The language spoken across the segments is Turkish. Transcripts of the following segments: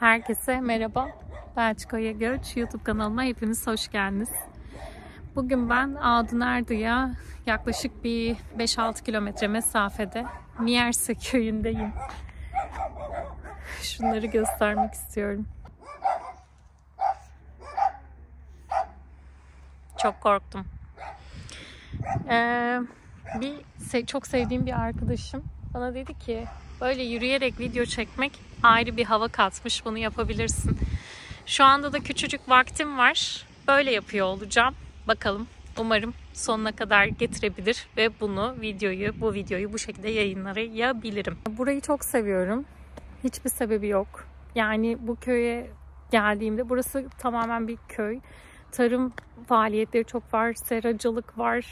Herkese merhaba. Belçika'ya Göç YouTube kanalıma hepiniz hoş geldiniz. Bugün ben Adunerdu'ya yaklaşık bir 5-6 kilometre mesafede Miersö köyündeyim. Şunları göstermek istiyorum. Çok korktum. Çok sevdiğim bir arkadaşım bana dedi ki böyle yürüyerek video çekmek ayrı bir hava katmış, bunu yapabilirsin. Şu anda da küçücük vaktim var. Böyle yapıyor olacağım. Bakalım, umarım sonuna kadar getirebilir ve bu videoyu bu şekilde yayınlayabilirim. Burayı çok seviyorum. Hiçbir sebebi yok. Yani bu köye geldiğimde, burası tamamen bir köy. Tarım faaliyetleri çok var, seracılık var.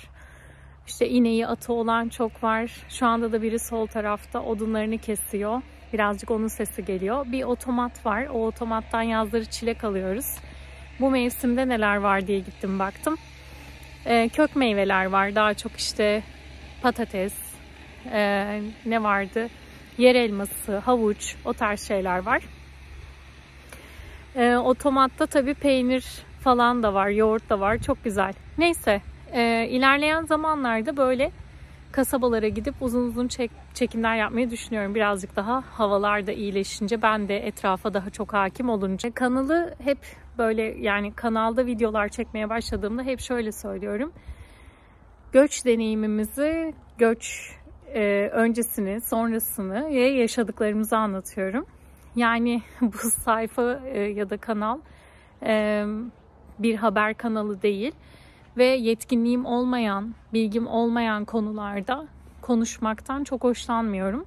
İşte ineği, atı olan çok var. Şu anda da biri sol tarafta odunlarını kesiyor. Birazcık onun sesi geliyor. Bir otomat var. O otomattan yazları çilek alıyoruz. Bu mevsimde neler var diye gittim baktım. Kök meyveler var. Daha çok işte patates, ne vardı? Yer elması, havuç, o tarz şeyler var. Otomatta tabii peynir falan da var, yoğurt da var. Çok güzel. Neyse. İlerleyen zamanlarda böyle kasabalara gidip uzun çekimler yapmayı düşünüyorum. Birazcık daha havalar da iyileşince, ben de etrafa daha çok hakim olunca. Kanalı hep böyle, yani kanalda videolar çekmeye başladığımda hep şöyle söylüyorum. Göç deneyimimizi, göç öncesini, sonrasını ve yaşadıklarımızı anlatıyorum. Yani bu sayfa ya da kanal bir haber kanalı değil. Ve yetkinliğim olmayan, bilgim olmayan konularda konuşmaktan çok hoşlanmıyorum.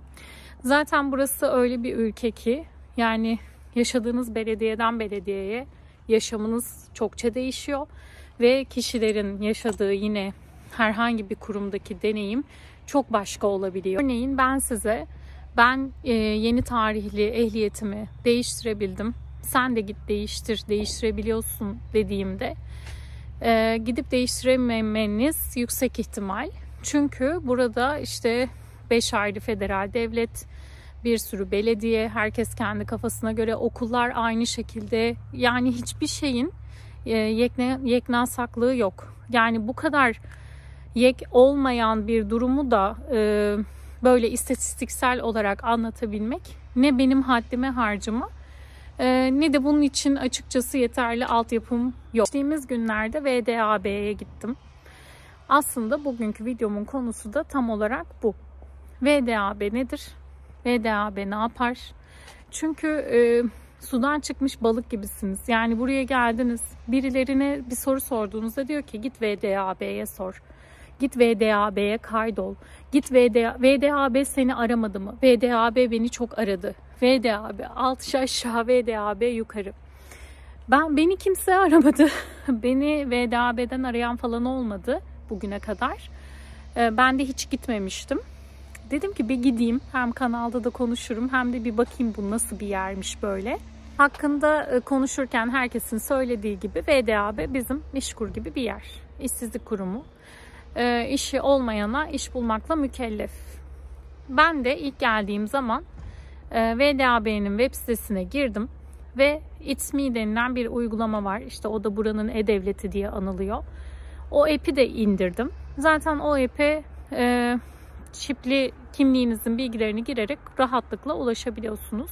Zaten burası öyle bir ülke ki, yani yaşadığınız belediyeden belediyeye yaşamınız çokça değişiyor. Ve kişilerin yaşadığı yine herhangi bir kurumdaki deneyim çok başka olabiliyor. Örneğin ben yeni tarihli ehliyetimi değiştirebildim. Sen de git değiştir, değiştirebiliyorsun dediğimde, gidip değiştirememeniz yüksek ihtimal. Çünkü burada işte 5 ayrı federal devlet, bir sürü belediye, herkes kendi kafasına göre, okullar aynı şekilde. Yani hiçbir şeyin yeknasaklığı yok. Yani bu kadar yek olmayan bir durumu da böyle istatistiksel olarak anlatabilmek ne benim haddime harcıma, ne de bunun için açıkçası yeterli altyapım yok. Geçtiğimiz günlerde VDAB'ye gittim. Aslında bugünkü videomun konusu da tam olarak bu. VDAB nedir? VDAB ne yapar? Çünkü sudan çıkmış balık gibisiniz. Yani buraya geldiniz, birilerine bir soru sorduğunuzda diyor ki git VDAB'ye sor. Git VDAB'ye kaydol. Git VDAB seni aramadı mı? VDAB beni çok aradı. VDAB alt aşağı, VDAB yukarı. Beni kimse aramadı. Beni VDAB'den arayan falan olmadı bugüne kadar. Ben de hiç gitmemiştim. Dedim ki bir gideyim. Hem kanalda da konuşurum, hem de bir bakayım bu nasıl bir yermiş böyle. Hakkında konuşurken herkesin söylediği gibi VDAB bizim İşkur gibi bir yer. İşsizlik kurumu. İşi olmayana iş bulmakla mükellef. Ben de ilk geldiğim zaman VDAB'nin web sitesine girdim ve It's Me denilen bir uygulama var. İşte o da buranın e-devleti diye anılıyor. O app'i de indirdim. Zaten o app'e çipli kimliğinizin bilgilerini girerek rahatlıkla ulaşabiliyorsunuz.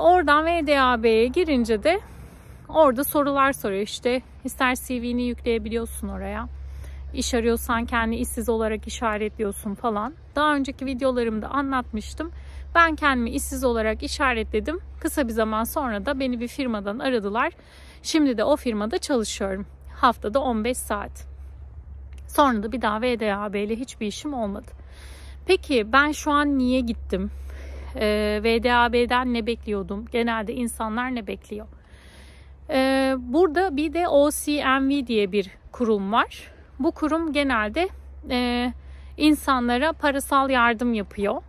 Oradan VDAB'ye girince de orada sorular soruyor. İşte ister CV'ni yükleyebiliyorsun oraya. İş arıyorsan kendi işsiz olarak işaretliyorsun falan. Daha önceki videolarımda anlatmıştım. Ben kendimi işsiz olarak işaretledim. Kısa bir zaman sonra da beni bir firmadan aradılar. Şimdi de o firmada çalışıyorum. Haftada 15 saat. Sonra da bir daha VDAB ile hiçbir işim olmadı. Peki ben şu an niye gittim? VDAB'den ne bekliyordum? Genelde insanlar ne bekliyor? Burada bir de OCMV diye bir kurum var. Bu kurum genelde insanlara parasal yardım yapıyor.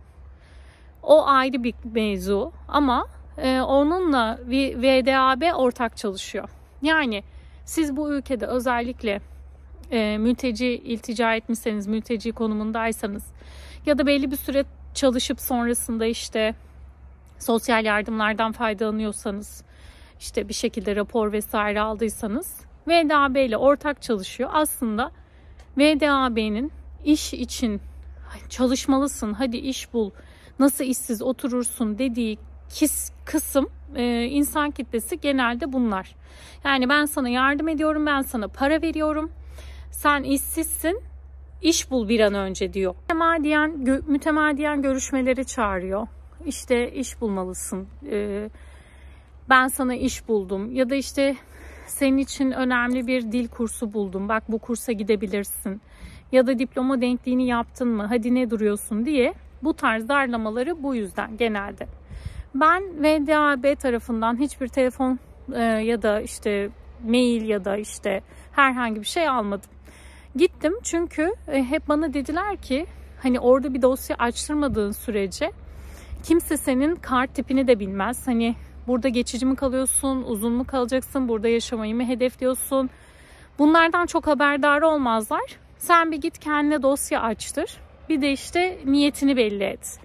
O ayrı bir mevzu ama onunla VDAB ortak çalışıyor. Yani siz bu ülkede özellikle mülteci iltica etmişseniz, mülteci konumundaysanız ya da belli bir süre çalışıp sonrasında işte sosyal yardımlardan faydalanıyorsanız, işte bir şekilde rapor vesaire aldıysanız VDAB ile ortak çalışıyor. Aslında VDAB'nin iş için çalışmalısın, hadi iş bul, nasıl işsiz oturursun dediği kısım, insan kitlesi genelde bunlar. Yani ben sana yardım ediyorum, ben sana para veriyorum, sen işsizsin, iş bul bir an önce diyor. Mütemadiyen görüşmeleri çağırıyor. İşte iş bulmalısın, ben sana iş buldum, ya da işte senin için önemli bir dil kursu buldum, bak bu kursa gidebilirsin, ya da diploma denkliğini yaptın mı, hadi ne duruyorsun diye. Bu tarz darlamaları bu yüzden genelde. Ben VDAB tarafından hiçbir telefon ya da işte mail ya da işte herhangi bir şey almadım. Gittim çünkü hep bana dediler ki hani orada bir dosya açtırmadığın sürece kimse senin kart tipini de bilmez. Hani burada geçici mi kalıyorsun, uzun mu kalacaksın, burada yaşamayı mı hedefliyorsun? Bunlardan çok haberdar olmazlar. Sen bir git kendine dosya açtır. Bir de işte niyetini belli et.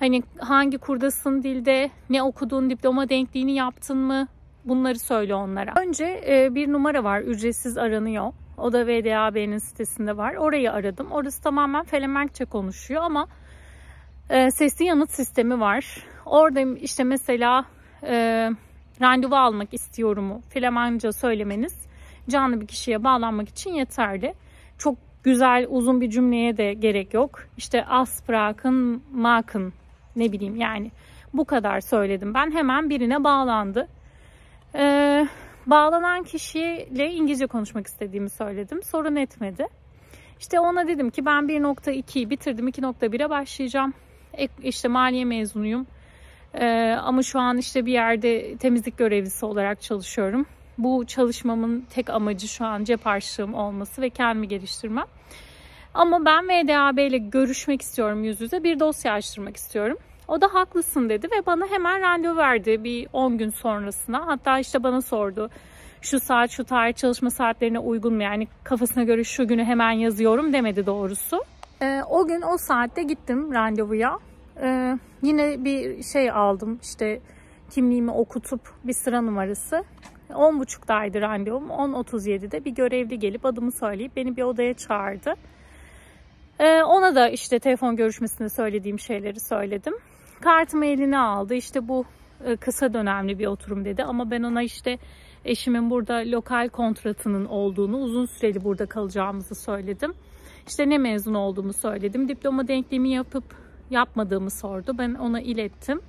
Hani hangi kurdasın dilde, ne okudun, diploma denkliğini yaptın mı? Bunları söyle onlara. Önce bir numara var, ücretsiz aranıyor. O da VDAB'nin sitesinde var. Orayı aradım. Orası tamamen Felemenkçe konuşuyor ama sesli yanıt sistemi var. Orada işte mesela randevu almak istiyorumu Felemenkçe söylemeniz canlı bir kişiye bağlanmak için yeterli. Çok güzel uzun bir cümleye de gerek yok. İşte Aspraken, Maken, ne bileyim yani bu kadar söyledim. Ben hemen birine bağlandı. Bağlanan kişiyle İngilizce konuşmak istediğimi söyledim. Sorun etmedi. İşte ona dedim ki ben 1.2'yi bitirdim. 2.1'e başlayacağım. İşte maliye mezunuyum. Ama şu an işte bir yerde temizlik görevlisi olarak çalışıyorum. Bu çalışmamın tek amacı şu an cep harçlığım olması ve kendimi geliştirmem. Ama ben VDAB ile görüşmek istiyorum yüz yüze. Bir dosya açtırmak istiyorum. O da haklısın dedi ve bana hemen randevu verdi bir 10 gün sonrasına. Hatta işte bana sordu şu saat şu tarih çalışma saatlerine uygun mu? Yani kafasına göre şu günü hemen yazıyorum demedi doğrusu. O gün o saatte gittim randevuya. Yine bir şey aldım işte kimliğimi okutup bir sıra numarası. 10.30'daydı randevum. 10.37'de bir görevli gelip adımı söyleyip beni bir odaya çağırdı. Ona da işte telefon görüşmesinde söylediğim şeyleri söyledim. Kartımı eline aldı. İşte bu kısa dönemli bir oturum dedi. Ama ben ona işte eşimin burada lokal kontratının olduğunu, uzun süreli burada kalacağımızı söyledim. İşte ne mezun olduğumu söyledim. Diploma denkliğimi yapıp yapmadığımı sordu. Ben ona ilettim.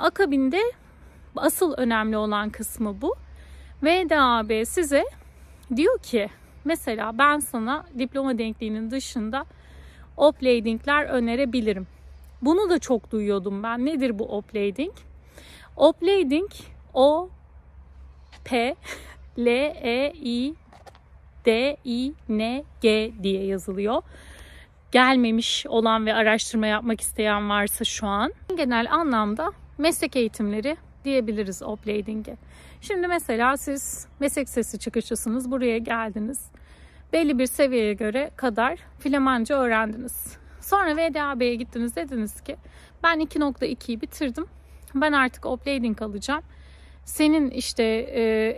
Akabinde asıl önemli olan kısmı bu. VDAB size diyor ki mesela ben sana diploma denkliğinin dışında opladingler önerebilirim. Bunu da çok duyuyordum ben. Nedir bu oplading? Oplading O-P-L-E-I-D-I-N-G diye yazılıyor. Gelmemiş olan ve araştırma yapmak isteyen varsa şu an. Genel anlamda meslek eğitimleri diyebiliriz oplading'e. Şimdi mesela siz meslek sesi çıkışlısınız, buraya geldiniz. Belli bir seviyeye göre kadar Flemanca öğrendiniz. Sonra VDAB'ye gittiniz, dediniz ki ben 2.2'yi bitirdim. Ben artık oplading alacağım. Senin işte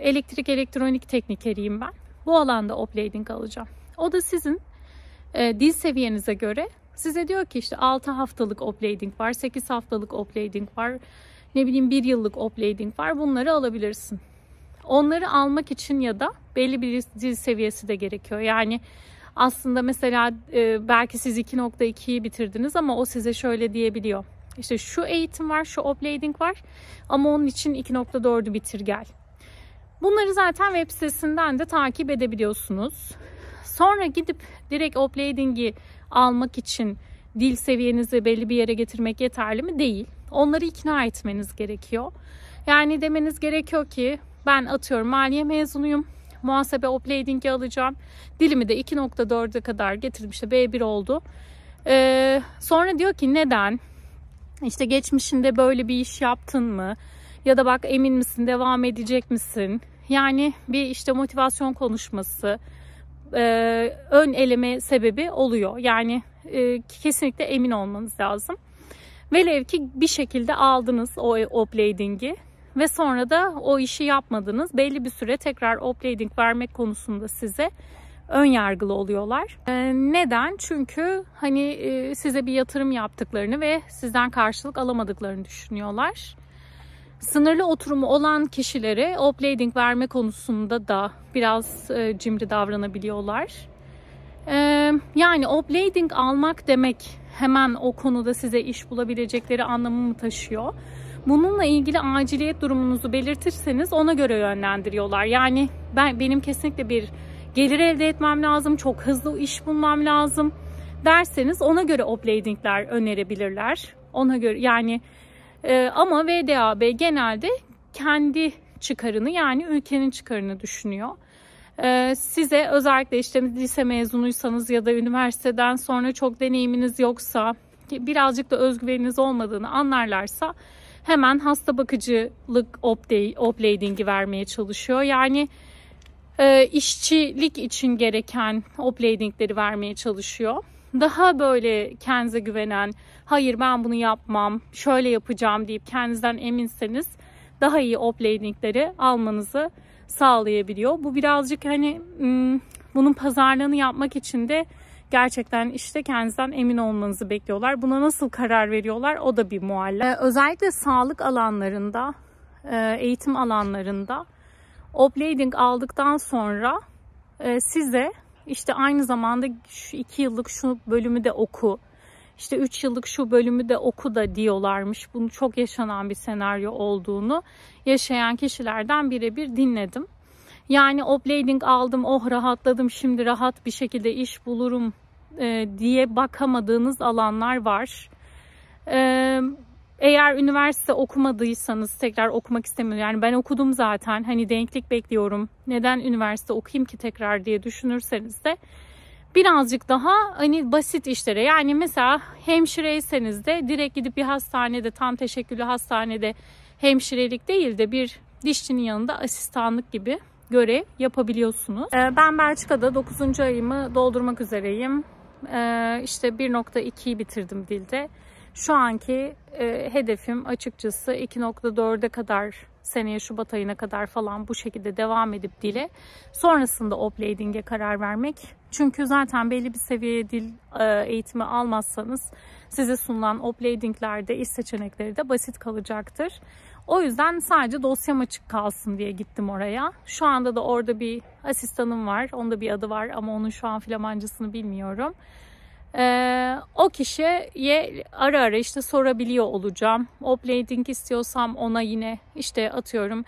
elektrik elektronik teknikeriyim ben. Bu alanda oplading alacağım. O da sizin dil seviyenize göre size diyor ki işte 6 haftalık oplading var, 8 haftalık oplading var. Ne bileyim 1 yıllık oplading var. Bunları alabilirsin. Onları almak için ya da belli bir dil seviyesi de gerekiyor. Yani aslında mesela belki siz 2.2'yi bitirdiniz ama o size şöyle diyebiliyor. İşte şu eğitim var, şu oplading var ama onun için 2.4'ü bitir gel. Bunları zaten web sitesinden de takip edebiliyorsunuz. Sonra gidip direkt oplading'i almak için dil seviyenizi belli bir yere getirmek yeterli mi? Değil. Onları ikna etmeniz gerekiyor. Yani demeniz gerekiyor ki ben atıyorum maliye mezunuyum. Muhasebe oplading'i alacağım. Dilimi de 2.4'e kadar getirdim. İşte B1 oldu. Sonra diyor ki neden? İşte geçmişinde böyle bir iş yaptın mı? Ya da bak emin misin? Devam edecek misin? Yani bir işte motivasyon konuşması ön eleme sebebi oluyor. Yani kesinlikle emin olmanız lazım. Velev ki bir şekilde aldınız o oplading'i ve sonra da o işi yapmadınız. Belli bir süre tekrar oplading vermek konusunda size ön yargılı oluyorlar. Neden? Çünkü hani size bir yatırım yaptıklarını ve sizden karşılık alamadıklarını düşünüyorlar. Sınırlı oturumu olan kişilere oplading verme konusunda da biraz cimri davranabiliyorlar. Yani oplading almak demek hemen o konuda size iş bulabilecekleri anlamı mı taşıyor? Bununla ilgili aciliyet durumunuzu belirtirseniz ona göre yönlendiriyorlar. Yani benim kesinlikle bir gelir elde etmem lazım, çok hızlı iş bulmam lazım derseniz ona göre opladingler önerebilirler. Ona göre yani ama VDAB genelde kendi çıkarını yani ülkenin çıkarını düşünüyor. Size özellikle işte lise mezunuysanız ya da üniversiteden sonra çok deneyiminiz yoksa, birazcık da özgüveniniz olmadığını anlarlarsa hemen hasta bakıcılık oplading'i vermeye çalışıyor. Yani işçilik için gereken oplading'leri vermeye çalışıyor. Daha böyle kendinize güvenen, hayır ben bunu yapmam, şöyle yapacağım deyip kendinizden eminseniz daha iyi oplading'leri almanızı sağlayabiliyor. Bu birazcık hani bunun pazarlığını yapmak için de gerçekten işte kendinizden emin olmanızı bekliyorlar. Buna nasıl karar veriyorlar o da bir muallak. Özellikle sağlık alanlarında, eğitim alanlarında oplading aldıktan sonra size işte aynı zamanda 2 yıllık şu bölümü de oku, işte 3 yıllık şu bölümü de oku da diyorlarmış. Bunu çok yaşanan bir senaryo olduğunu yaşayan kişilerden birebir dinledim. Yani oplading aldım, oh rahatladım, şimdi rahat bir şekilde iş bulurum diye bakamadığınız alanlar var. Eğer üniversite okumadıysanız tekrar okumak istemiyorum. Yani ben okudum zaten, hani denklik bekliyorum, neden üniversite okuyayım ki tekrar diye düşünürseniz de birazcık daha hani basit işlere, yani mesela hemşireyseniz de direkt gidip bir hastanede, tam teşekküllü hastanede hemşirelik değil de bir dişçinin yanında asistanlık gibi görev yapabiliyorsunuz. Ben Belçika'da 9. ayımı doldurmak üzereyim. İşte 1.2'yi bitirdim dilde. Şu anki hedefim açıkçası 2.4'e kadar, seneye Şubat ayına kadar falan bu şekilde devam edip dile, sonrasında oplading'e karar vermek. Çünkü zaten belli bir seviyeye dil eğitimi almazsanız size sunulan oplading'lerde iş seçenekleri de basit kalacaktır. O yüzden sadece dosyam açık kalsın diye gittim oraya. Şu anda da orada bir asistanım var. Onda bir adı var ama onun şu an Flamancasını bilmiyorum. O kişiye ara ara işte sorabiliyor olacağım. Oplading istiyorsam ona yine işte atıyorum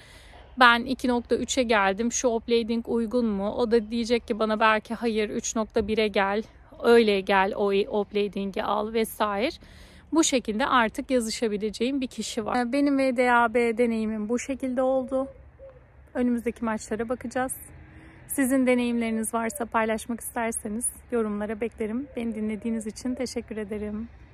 ben 2.3'e geldim, şu oplading uygun mu? O da diyecek ki bana belki hayır 3.1'e gel, öyle gel o oplading'i al vesaire. Bu şekilde artık yazışabileceğim bir kişi var. Benim VDAB deneyimim bu şekilde oldu. Önümüzdeki maçlara bakacağız. Sizin deneyimleriniz varsa paylaşmak isterseniz yorumlara beklerim. Beni dinlediğiniz için teşekkür ederim.